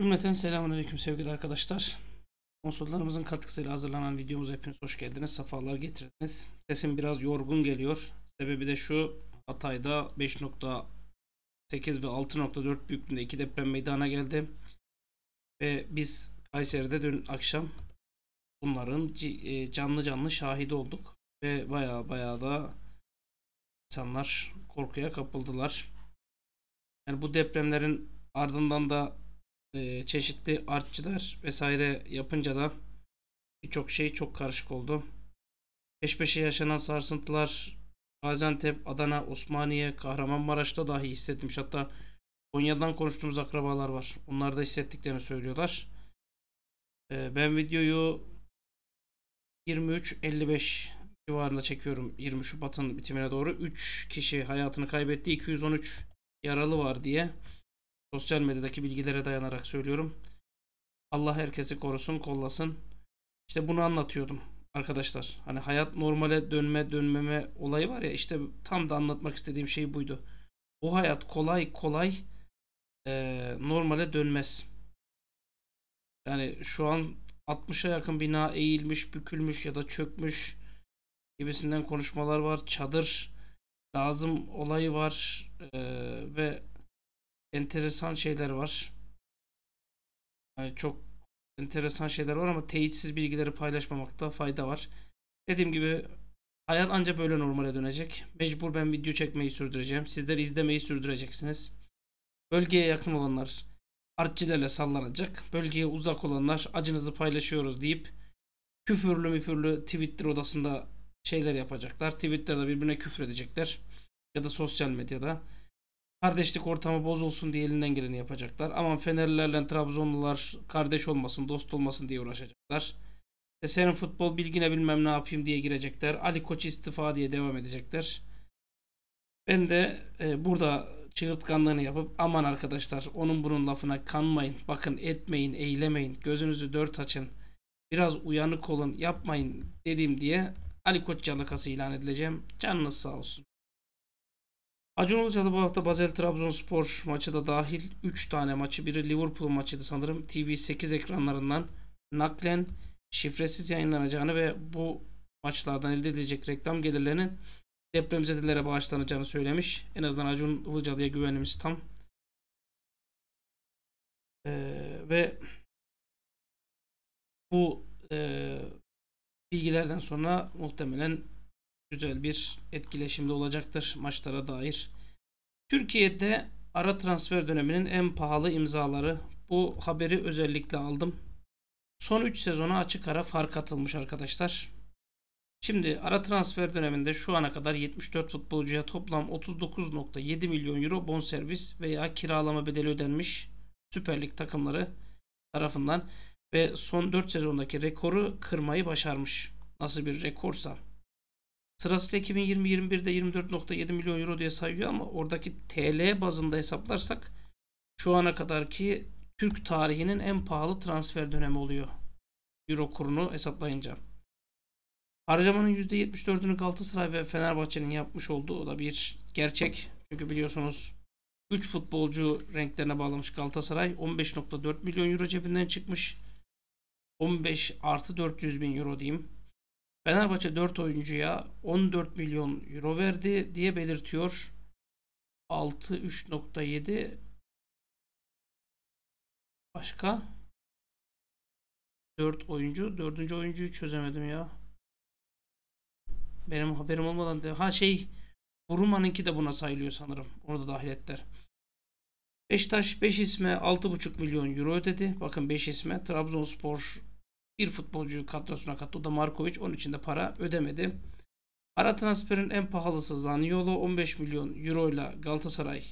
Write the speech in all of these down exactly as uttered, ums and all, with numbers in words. Cümleten selamünaleyküm sevgili arkadaşlar. Konsollarımızın katkısıyla hazırlanan videomuza hepiniz hoş geldiniz. Safalar getirdiniz. Sesim biraz yorgun geliyor. Sebebi de şu: Hatay'da beş nokta sekiz ve altı nokta dört büyüklüğünde iki deprem meydana geldi. Ve biz Kayseri'de dün akşam bunların canlı canlı şahidi olduk. Ve baya baya da insanlar korkuya kapıldılar. Yani bu depremlerin ardından da çeşitli artçılar vesaire yapınca da birçok şey çok karışık oldu. Peş peşe yaşanan sarsıntılar Gaziantep, Adana, Osmaniye, Kahramanmaraş'ta dahi hissetmiş. Hatta Konya'dan konuştuğumuz akrabalar var. Onlar da hissettiklerini söylüyorlar. Ben videoyu yirmi üç elli beş civarında çekiyorum. yirmi Şubat'ın bitimine doğru üç kişi hayatını kaybetti, iki yüz on üç yaralı var diye sosyal medyadaki bilgilere dayanarak söylüyorum. Allah herkesi korusun, kollasın. İşte bunu anlatıyordum arkadaşlar. Hani hayat normale dönme dönmeme olayı var ya, işte tam da anlatmak istediğim şey buydu. O hayat kolay kolay e, normale dönmez. Yani şu an altmışa yakın bina eğilmiş, bükülmüş ya da çökmüş gibisinden konuşmalar var. Çadır lazım olayı var e, ve enteresan şeyler var. Yani çok enteresan şeyler var ama teyitsiz bilgileri paylaşmamakta fayda var. Dediğim gibi hayat ancak böyle normale dönecek. Mecbur ben video çekmeyi sürdüreceğim. Sizler izlemeyi sürdüreceksiniz. Bölgeye yakın olanlar artçilerle sallanacak. Bölgeye uzak olanlar acınızı paylaşıyoruz deyip küfürlü müfürlü Twitter odasında şeyler yapacaklar. Twitter'da birbirine küfür edecekler. Ya da sosyal medyada. Kardeşlik ortamı bozulsun diye elinden geleni yapacaklar. Aman Fenerlilerle Trabzonlular kardeş olmasın, dost olmasın diye uğraşacaklar. E senin futbol bilgine bilmem ne yapayım diye girecekler. Ali Koç istifa diye devam edecekler. Ben de e, burada çığırtkanlığını yapıp aman arkadaşlar onun bunun lafına kanmayın. Bakın etmeyin, eylemeyin. Gözünüzü dört açın. Biraz uyanık olun, yapmayın dediğim diye Ali Koç yalakası ilan edileceğim. Canınız sağ olsun. Acun Ilıcalı bu hafta Basel Trabzonspor maçı da dahil üç tane maçı, biri Liverpool maçıydı sanırım, T V sekiz ekranlarından naklen şifresiz yayınlanacağını ve bu maçlardan elde edilecek reklam gelirlerinin depremzedelere bağışlanacağını söylemiş. En azından Acun Ilıcalı'ya güvenimiz tam. Ee, ve bu e, bilgilerden sonra muhtemelen güzel bir etkileşimde olacaktır maçlara dair. Türkiye'de ara transfer döneminin en pahalı imzaları. Bu haberi özellikle aldım. Son üç sezona açık ara fark atılmış arkadaşlar. Şimdi ara transfer döneminde şu ana kadar yetmiş dört futbolcuya toplam otuz dokuz nokta yedi milyon euro bonservis veya kiralama bedeli ödenmiş Süper Lig takımları tarafından ve son dört sezondaki rekoru kırmayı başarmış. Nasıl bir rekorsa. Sırasıyla iki bin yirmi yirmi bir'de yirmi dört nokta yedi milyon euro diye sayıyor ama oradaki T L bazında hesaplarsak şu ana kadarki Türk tarihinin en pahalı transfer dönemi oluyor. Euro kurunu hesaplayınca. Harcamanın yüzde yetmiş dördünü Galatasaray ve Fenerbahçe'nin yapmış olduğu, o da bir gerçek. Çünkü biliyorsunuz üç futbolcu renklerine bağlamış Galatasaray. on beş nokta dört milyon euro cebinden çıkmış. on beş artı dört yüz bin euro diyeyim. Fenerbahçe dört oyuncuya on dört milyon euro verdi diye belirtiyor. altı üç nokta yedi başka dört oyuncu. dördüncü oyuncuyu çözemedim ya. Benim haberim olmadan de. Ha şey Buruma'nınki de buna sayılıyor sanırım. Onu da dahil ettiler. Beşiktaş beş isme altı buçuk milyon euro ödedi. Bakın beş isme. Trabzonspor bir futbolcuyu kadrosuna kattı. O da Markoviç. Onun için de para ödemedi. Ara transferin en pahalısı Zaniolo. on beş milyon euro ile Galatasaray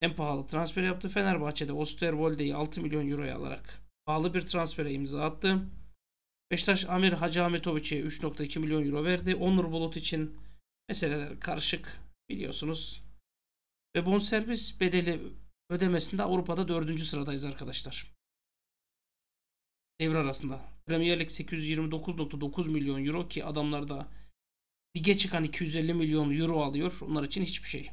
en pahalı transfer yaptı. Fenerbahçe'de Osterwolde'yi altı milyon euroya alarak pahalı bir transfere imza attı. Beşiktaş Amir Hacı Ahmetoviç'e üç nokta iki milyon euro verdi. Onur Bulut için meseleler karışık biliyorsunuz. Ve bonservis bedeli ödemesinde Avrupa'da dördüncü sıradayız arkadaşlar. Devre arasında. Premier Lig sekiz yüz yirmi dokuz nokta dokuz milyon euro ki adamlar da lige çıkan iki yüz elli milyon euro alıyor. Onlar için hiçbir şey.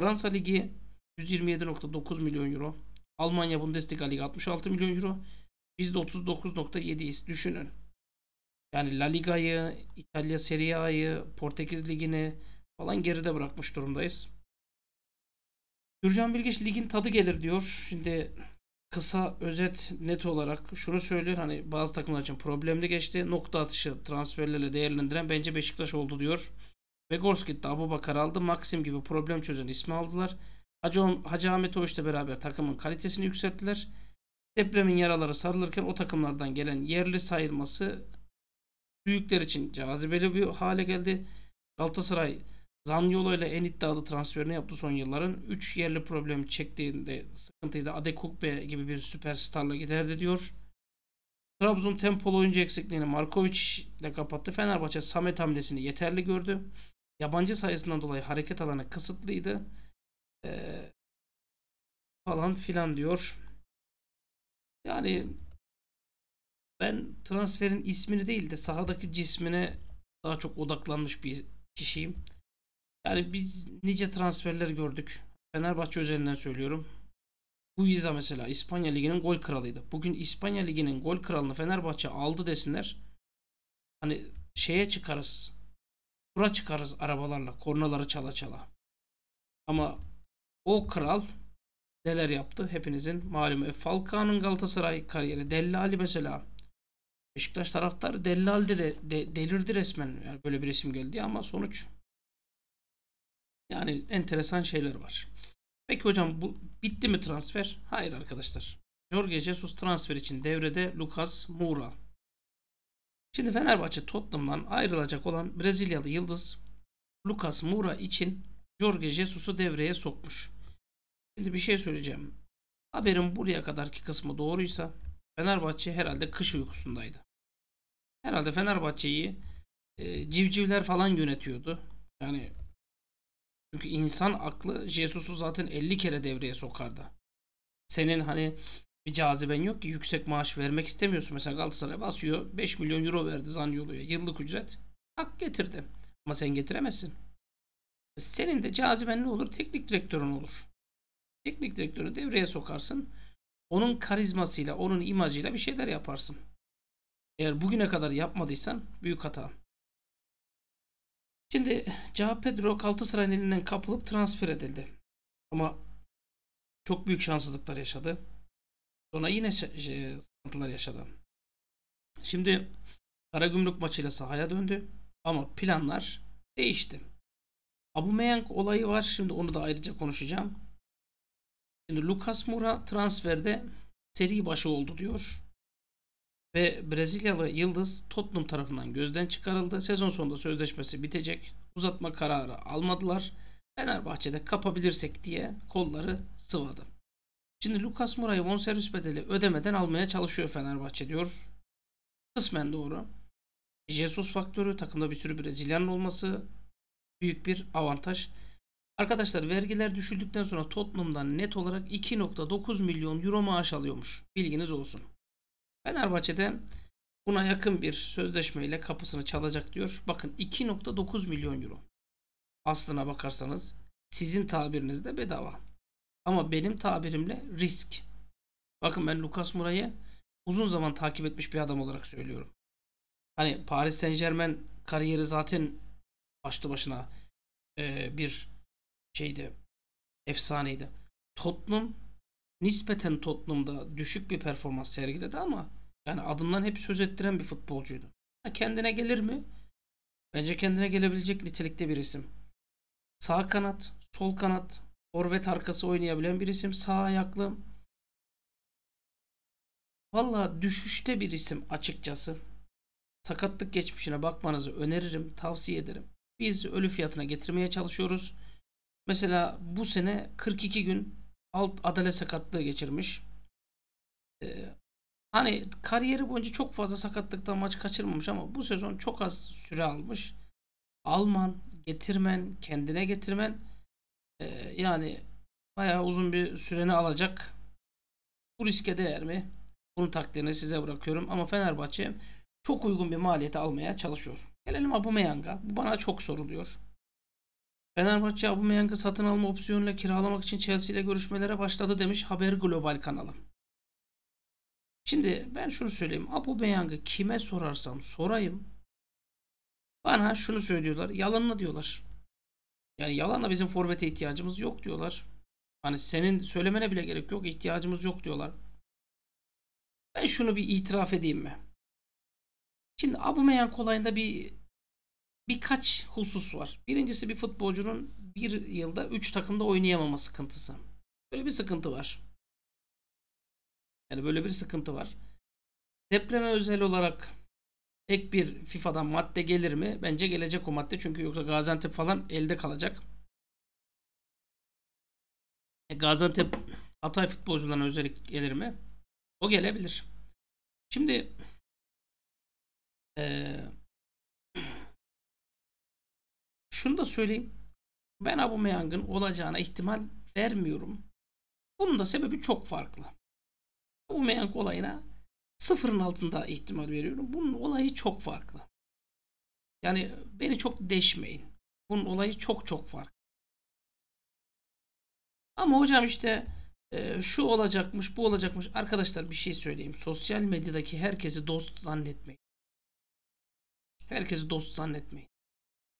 Fransa Ligi yüz yirmi yedi nokta dokuz milyon euro. Almanya Bundesliga Ligi altmış altı milyon euro. Biz de otuz dokuz nokta yediyiz. Düşünün. Yani La Liga'yı, İtalya Serie A'yı, Portekiz Ligi'ni falan geride bırakmış durumdayız. Gürcan Bilgiç ligin tadı gelir diyor. Şimdi kısa özet net olarak şunu söylüyor. Hani bazı takımlar için problemli geçti. Nokta atışı transferlerle değerlendiren bence Beşiktaş oldu diyor. Vegors gitti. Abubakar aldı. Maxim gibi problem çözen ismi aldılar. Hacı, Hacı Ahmet Oğuz'la beraber takımın kalitesini yükselttiler. Depremin yaraları sarılırken o takımlardan gelen yerli sayılması büyükler için cazibeli bir hale geldi. Galatasaray Zaniolo ile en iddialı transferini yaptı son yılların. üç yerli problemi çektiğinde sıkıntıyı da Adekugbe gibi bir süperstarla giderdi diyor. Trabzon tempolu oyuncu eksikliğini Markovic ile kapattı. Fenerbahçe Samet hamlesini yeterli gördü. Yabancı sayısından dolayı hareket alanı kısıtlıydı. Ee, falan filan diyor. Yani ben transferin ismini değil de sahadaki cismine daha çok odaklanmış bir kişiyim. Yani biz nice transferler gördük. Fenerbahçe özelinden söylüyorum. Guiza mesela İspanya Ligi'nin gol kralıydı. Bugün İspanya Ligi'nin gol kralını Fenerbahçe aldı desinler. Hani şeye çıkarız. Kura çıkarız arabalarla. Kornaları çala çala. Ama o kral neler yaptı? Hepinizin malumu. Falcao'nun Galatasaray kariyeri. Dellali mesela. Beşiktaş taraftarı Dellali de, de, delirdi resmen. Yani böyle bir resim geldi ama sonuç... Yani enteresan şeyler var. Peki hocam bu bitti mi transfer? Hayır arkadaşlar. Jorge Jesus transfer için devrede Lucas Moura. Şimdi Fenerbahçe Tottenham'dan ayrılacak olan Brezilyalı yıldız Lucas Moura için Jorge Jesus'u devreye sokmuş. Şimdi bir şey söyleyeceğim. Haberin buraya kadarki kısmı doğruysa Fenerbahçe herhalde kış uykusundaydı. Herhalde Fenerbahçe'yi e, civcivler falan yönetiyordu. Yani çünkü insan aklı Jesus'u zaten elli kere devreye sokardı. Senin hani bir caziben yok ki, yüksek maaş vermek istemiyorsun. Mesela Galatasaray basıyor, beş milyon euro verdi Zaniolo'ya yıllık ücret. Hak getirdi. Ama sen getiremezsin. Senin de caziben ne olur? Teknik direktörün olur. Teknik direktörünü devreye sokarsın. Onun karizmasıyla, onun imajıyla bir şeyler yaparsın. Eğer bugüne kadar yapmadıysan büyük hata. Şimdi João Pedro Galatasaray'ın elinden kapılıp transfer edildi. Ama çok büyük şanssızlıklar yaşadı. Sonra yine sıkıntılar yaşadı. Şimdi Karagümrük maçıyla sahaya döndü. Ama planlar değişti. Aubameyang olayı var. Şimdi onu da ayrıca konuşacağım. Şimdi Lucas Moura transferde seri başı oldu diyor. Ve Brezilyalı yıldız Tottenham tarafından gözden çıkarıldı. Sezon sonunda sözleşmesi bitecek. Uzatma kararı almadılar. Fenerbahçe'de kapabilirsek diye kolları sıvadı. Şimdi Lucas Moura'yı bonservis bedeli ödemeden almaya çalışıyor Fenerbahçe diyor. Kısmen doğru. Jesus faktörü, takımda bir sürü Brezilyanın olması büyük bir avantaj. Arkadaşlar vergiler düşüldükten sonra Tottenham'dan net olarak iki nokta dokuz milyon euro maaş alıyormuş. Bilginiz olsun. Fenerbahçe'de buna yakın bir sözleşmeyle kapısını çalacak diyor. Bakın iki nokta dokuz milyon euro. Aslına bakarsanız sizin tabirinizde bedava. Ama benim tabirimle risk. Bakın ben Lucas Moura'yı uzun zaman takip etmiş bir adam olarak söylüyorum. Hani Paris Saint-Germain kariyeri zaten başlı başına e, bir şeydi. Efsaneydi. Tottenham nispeten Tottenham'da düşük bir performans sergiledi ama yani adından hep söz ettiren bir futbolcuydu. Ha, kendine gelir mi? Bence kendine gelebilecek nitelikte bir isim. Sağ kanat, sol kanat, forvet arkası oynayabilen bir isim. Sağ ayaklı. Valla düşüşte bir isim açıkçası. Sakatlık geçmişine bakmanızı öneririm, tavsiye ederim. Biz ölü fiyatına getirmeye çalışıyoruz. Mesela bu sene kırk iki gün alt adale sakatlığı geçirmiş. Ee, hani kariyeri boyunca çok fazla sakatlıktan maç kaçırmamış ama bu sezon çok az süre almış. Alman, getirmen, kendine getirmen e, yani bayağı uzun bir süreni alacak. Bu riske değer mi? Bunun takdirini size bırakıyorum ama Fenerbahçe çok uygun bir maliyete almaya çalışıyor. Gelelim Aubameyang'a. Bu bana çok soruluyor. Fenerbahçe Aubameyang'ı satın alma opsiyonuyla kiralamak için Chelsea ile görüşmelere başladı demiş Haber Global kanalı. Şimdi ben şunu söyleyeyim. Aubameyang'ı kime sorarsam sorayım, bana şunu söylüyorlar. Yalanla diyorlar. Yani yalanla bizim forvete ihtiyacımız yok diyorlar. Hani senin söylemene bile gerek yok. İhtiyacımız yok diyorlar. Ben şunu bir itiraf edeyim mi? Şimdi Aubameyang olayında bir birkaç husus var. Birincisi, bir futbolcunun bir yılda üç takımda oynayamama sıkıntısı. Böyle bir sıkıntı var. Yani böyle bir sıkıntı var. Depreme özel olarak ek bir FIFA'dan madde gelir mi? Bence gelecek o madde. Çünkü yoksa Gaziantep falan elde kalacak. E Gaziantep, Hatay futbolcularına özellik gelir mi? O gelebilir. Şimdi e, şunu da söyleyeyim. Ben Aubameyang'ın olacağına ihtimal vermiyorum. Bunun da sebebi çok farklı. Aubameyang olayına sıfırın altında ihtimal veriyorum. Bunun olayı çok farklı. Yani beni çok deşmeyin. Bunun olayı çok çok farklı. Ama hocam işte e, şu olacakmış, bu olacakmış. Arkadaşlar bir şey söyleyeyim. Sosyal medyadaki herkesi dost zannetmeyin. Herkesi dost zannetmeyin.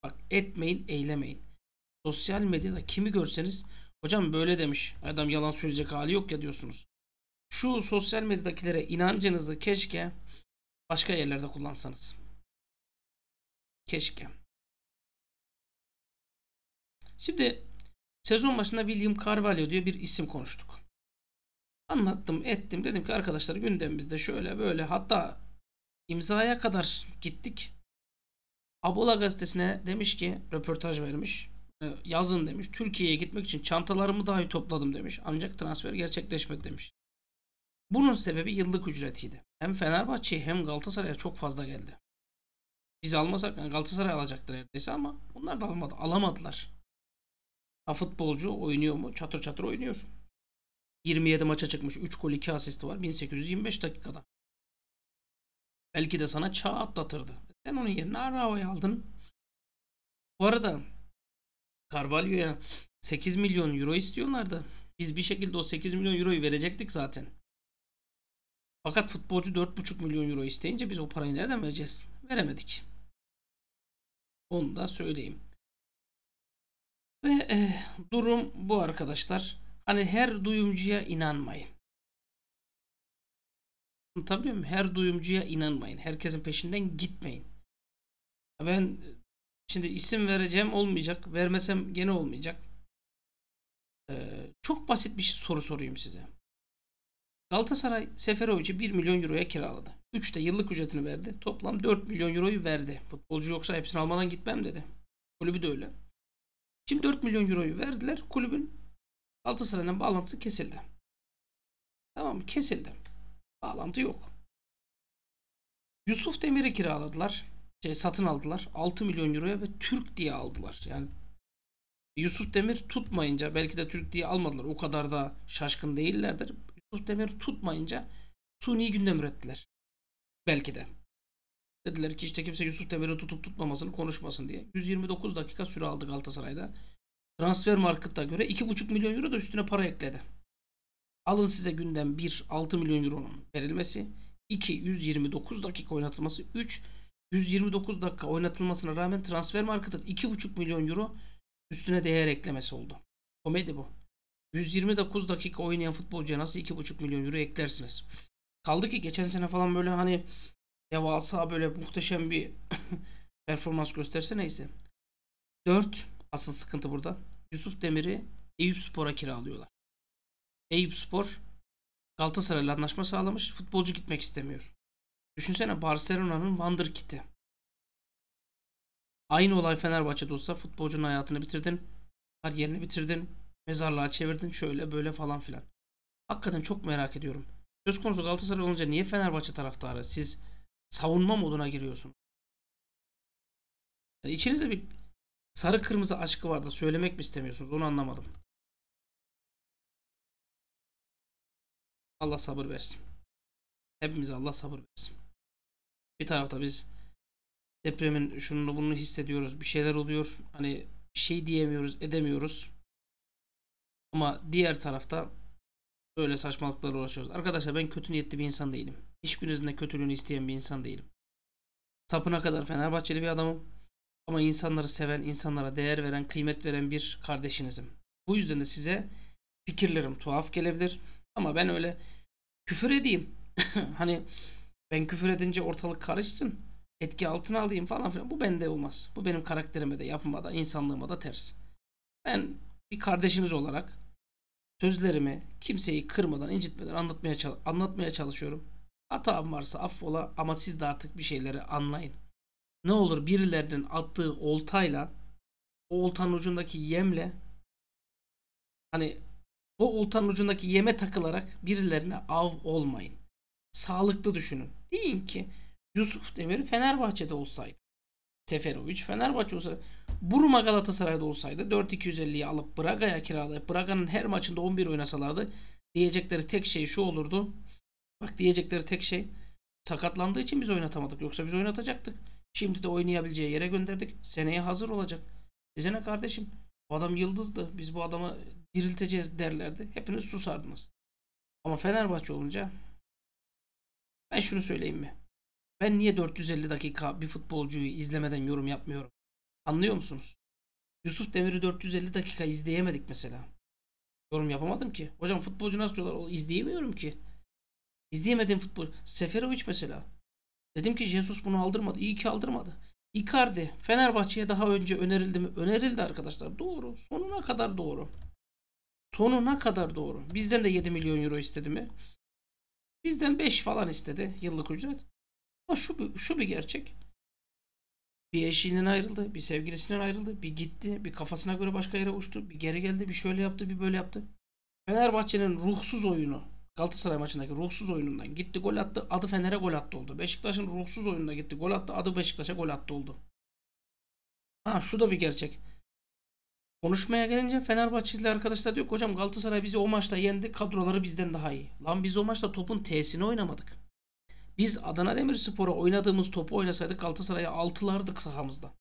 Bak, etmeyin, eylemeyin. Sosyal medyada kimi görseniz, hocam böyle demiş, adam yalan söyleyecek hali yok ya diyorsunuz. Şu sosyal medyadakilere inancınızı keşke başka yerlerde kullansanız. Keşke. Şimdi sezon başında William Carvalho diye bir isim konuştuk. Anlattım, ettim. Dedim ki arkadaşlar gündemimizde şöyle böyle, hatta imzaya kadar gittik. Abola gazetesine demiş ki, röportaj vermiş. Yazın demiş. Türkiye'ye gitmek için çantalarımı dahi topladım demiş. Ancak transfer gerçekleşmedi demiş. Bunun sebebi yıllık ücretiydi. Hem Fenerbahçe'ye hem Galatasaray'a çok fazla geldi. Biz almasak yani Galatasaray alacaktı neredeyse, ama onlar da almadı, alamadılar. Ha, futbolcu oynuyor mu? Çatır çatır oynuyor. yirmi yedi maça çıkmış. üç gol iki asisti var. bin sekiz yüz yirmi beş dakikada. Belki de sana çağ atlatırdı. Sen onun yerine Arao'yu aldın. Bu arada Carvalho'ya sekiz milyon euro istiyorlardı. Biz bir şekilde o sekiz milyon euroyu verecektik zaten. Fakat futbolcu dört buçuk milyon euro isteyince biz o parayı nereden vereceğiz? Veremedik. Onu da söyleyeyim. Ve e, durum bu arkadaşlar. Hani her duyumcuya inanmayın. Anlatabiliyor muyum? Her duyumcuya inanmayın. Herkesin peşinden gitmeyin. Ben şimdi isim vereceğim, olmayacak. Vermesem gene olmayacak. Ee, çok basit bir soru sorayım size. Galatasaray Seferovic'i bir milyon euroya kiraladı. üç de yıllık ücretini verdi. Toplam dört milyon euroyu verdi. Futbolcu yoksa hepsini almadan gitmem dedi. Kulübü de öyle. Şimdi dört milyon euroyu verdiler. Kulübün Galatasaray'la bağlantısı kesildi. Tamam mı? Kesildi. Bağlantı yok. Yusuf Demir'i kiraladılar. Şey, satın aldılar. altı milyon euroya ve Türk diye aldılar. Yani Yusuf Demir tutmayınca, belki de Türk diye almadılar. O kadar da şaşkın değillerdir. Yusuf Demir tutmayınca suni gündem ürettiler. Belki de. Dediler ki işte kimse Yusuf Demir'i tutup tutmamasını konuşmasın diye. yüz yirmi dokuz dakika süre aldı Galatasaray'da. Transfermarkt'a göre iki buçuk milyon euro da üstüne para ekledi. Alın size gündem bir, altı milyon euronun verilmesi, iki, yüz yirmi dokuz dakika oynatılması, üç, yüz yirmi dokuz dakika oynatılmasına rağmen Transfermarkt'ın iki buçuk milyon euro üstüne değer eklemesi oldu. Komedi bu. yüz yirmi dokuz dakika oynayan futbolcuya nasıl iki buçuk milyon euro eklersiniz? Kaldı ki geçen sene falan böyle hani devasa, böyle muhteşem bir performans gösterse neyse. dört, asıl sıkıntı burada. Yusuf Demir'i Eyüpspor'a kiralıyorlar. Eyüpspor Galatasaray'la anlaşma sağlamış. Futbolcu gitmek istemiyor. Düşünsene, Barcelona'nın Wonderkid'i. Aynı olay Fenerbahçe'de olsa futbolcunun hayatını bitirdin, kariyerini bitirdin, mezarlığa çevirdin, şöyle böyle falan filan. Hakikaten çok merak ediyorum. Söz konusu Galatasaray olunca niye Fenerbahçe taraftarı siz savunma moduna giriyorsunuz? Yani içinizde bir sarı kırmızı aşkı var da söylemek mi istemiyorsunuz? Onu anlamadım. Allah sabır versin. Hepimize Allah sabır versin. Bir tarafta biz depremin şununu bunu hissediyoruz. Bir şeyler oluyor. Hani bir şey diyemiyoruz, edemiyoruz. Ama diğer tarafta böyle saçmalıklarla uğraşıyoruz. Arkadaşlar ben kötü niyetli bir insan değilim. Hiçbirinizin de kötülüğünü isteyen bir insan değilim. Sapına kadar Fenerbahçeli bir adamım. Ama insanları seven, insanlara değer veren, kıymet veren bir kardeşinizim. Bu yüzden de size fikirlerim tuhaf gelebilir. Ama ben öyle küfür edeyim. Hani ben küfür edince ortalık karışsın, etki altına alayım falan filan. Bu bende olmaz. Bu benim karakterime de, yapıma da, insanlığıma da ters. Ben bir kardeşiniz olarak sözlerimi kimseyi kırmadan, incitmeden anlatmaya, anlatmaya çalışıyorum. Hatam varsa affola ama siz de artık bir şeyleri anlayın. Ne olur birilerinin attığı oltayla, o oltanın ucundaki yemle, hani o oltanın ucundaki yeme takılarak birilerine av olmayın. Sağlıklı düşünün. Deyin ki Yusuf Demir Fenerbahçe'de olsaydı, Seferovic Fenerbahçe olsa, Buruma Galatasaray'da olsaydı, dört bin iki yüz elliyi alıp Braga'ya kiralayıp Braga'nın her maçında on bir oynasalardı diyecekleri tek şey şu olurdu. Bak diyecekleri tek şey, sakatlandığı için biz oynatamadık. Yoksa biz oynatacaktık. Şimdi de oynayabileceği yere gönderdik. Seneye hazır olacak. Size ne kardeşim? Bu adam yıldızdı. Biz bu adamı dirilteceğiz derlerdi. Hepiniz susardınız. Ama Fenerbahçe olunca ben şunu söyleyeyim mi? Ben niye dört yüz elli dakika bir futbolcuyu izlemeden yorum yapmıyorum? Anlıyor musunuz? Yusuf Demir'i dört yüz elli dakika izleyemedik mesela. Yorum yapamadım ki. Hocam futbolcu nasıl diyorlar? O, izleyemiyorum ki. İzleyemediğim futbol. Seferovic mesela. Dedim ki Jesus bunu aldırmadı. İyi ki aldırmadı. Icardi Fenerbahçe'ye daha önce önerildi mi? Önerildi arkadaşlar. Doğru. Sonuna kadar doğru. Sonuna kadar doğru. Bizden de yedi milyon euro istedi mi? Bizden beş falan istedi yıllık ücret. Ama şu, şu bir gerçek. Bir eşinden ayrıldı. Bir sevgilisinden ayrıldı. Bir gitti. Bir kafasına göre başka yere uçtu. Bir geri geldi. Bir şöyle yaptı. Bir böyle yaptı. Fenerbahçe'nin ruhsuz oyunu, Galatasaray maçındaki ruhsuz oyunundan gitti gol attı, adı Fener'e gol attı oldu. Beşiktaş'ın ruhsuz oyununa gitti gol attı, adı Beşiktaş'a gol attı oldu. Ha şu da bir gerçek. Konuşmaya gelince Fenerbahçeli arkadaşlar diyor ki hocam Galatasaray bizi o maçta yendi, kadroları bizden daha iyi. Lan biz o maçta topun T'sini oynamadık. Biz Adana Demirspor'a oynadığımız topu oynasaydık Galatasaray'a altılardık sahamızda.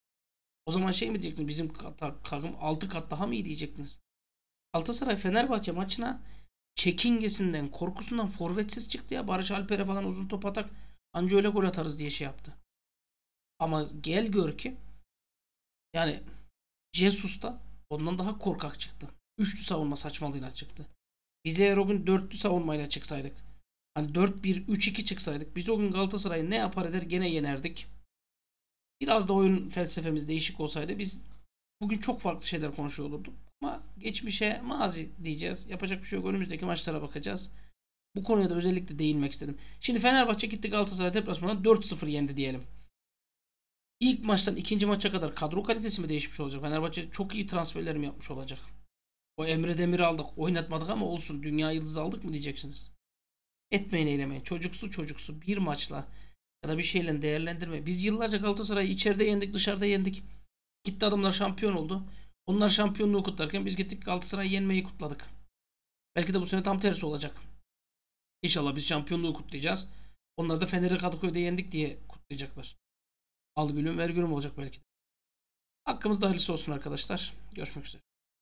O zaman şey mi diyecektiniz, bizim takım altı kat daha mı iyi diyecektiniz? Galatasaray Fenerbahçe maçına çekingesinden, korkusundan forvetsiz çıktı ya. Barış Alper'e falan uzun top atak, anca öyle gol atarız diye şey yaptı. Ama gel gör ki yani Jesus da ondan daha korkak çıktı. Üçlü savunma saçmalığıyla çıktı. Bize eğer o gün dörtlü savunmayla çıksaydık, hani dört bir üç iki çıksaydık, biz o gün Galatasaray'ı ne yapar eder gene yenerdik. Biraz da oyun felsefemiz değişik olsaydı biz bugün çok farklı şeyler konuşuyor olurduk. Ama geçmişe mazi diyeceğiz. Yapacak bir şey yok. Önümüzdeki maçlara bakacağız. Bu konuya da özellikle değinmek istedim. Şimdi Fenerbahçe gitti Galatasaray deplasmanına dört sıfır yendi diyelim. İlk maçtan ikinci maça kadar kadro kalitesi mi değişmiş olacak? Fenerbahçe çok iyi transferler mi yapmış olacak? O Emre Demir'i aldık, oynatmadık ama olsun, dünya yıldızı aldık mı diyeceksiniz? Etmeyin, eylemeyin. Çocuksu çocuksu bir maçla ya da bir şeyle değerlendirmeyin. Biz yıllarca Galatasaray'ı içeride yendik, dışarıda yendik. Gitti adamlar şampiyon oldu. Onlar şampiyonluğu kutlarken biz gittik Galatasaray'ı yenmeyi kutladık. Belki de bu sene tam tersi olacak. İnşallah biz şampiyonluğu kutlayacağız. Onlar da Fener'i Kadıköy'de yendik diye kutlayacaklar. Al gülüm ver gülüm olacak belki de. Hakkımızda hayırlısı olsun arkadaşlar. Görüşmek üzere.